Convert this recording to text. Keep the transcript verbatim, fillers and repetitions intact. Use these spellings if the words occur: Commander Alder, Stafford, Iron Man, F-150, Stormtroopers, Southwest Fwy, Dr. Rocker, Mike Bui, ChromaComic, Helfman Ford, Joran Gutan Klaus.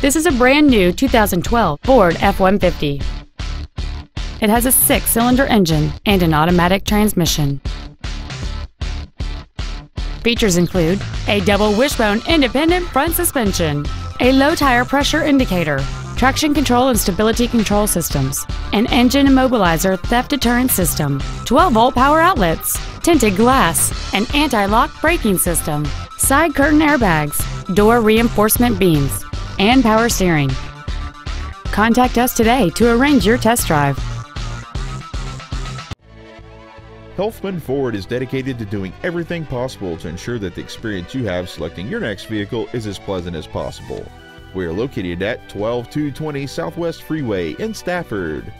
This is a brand-new two thousand twelve Ford F one fifty. It has a six-cylinder engine and an automatic transmission. Features include a double wishbone independent front suspension, a low tire pressure indicator, traction control and stability control systems, an engine immobilizer theft deterrent system, twelve volt power outlets, tinted glass, an anti-lock braking system, side curtain airbags, door reinforcement beams, and power steering. Contact us today to arrange your test drive. Helfman Ford is dedicated to doing everything possible to ensure that the experience you have selecting your next vehicle is as pleasant as possible. We are located at one two two two zero Southwest Freeway in Stafford.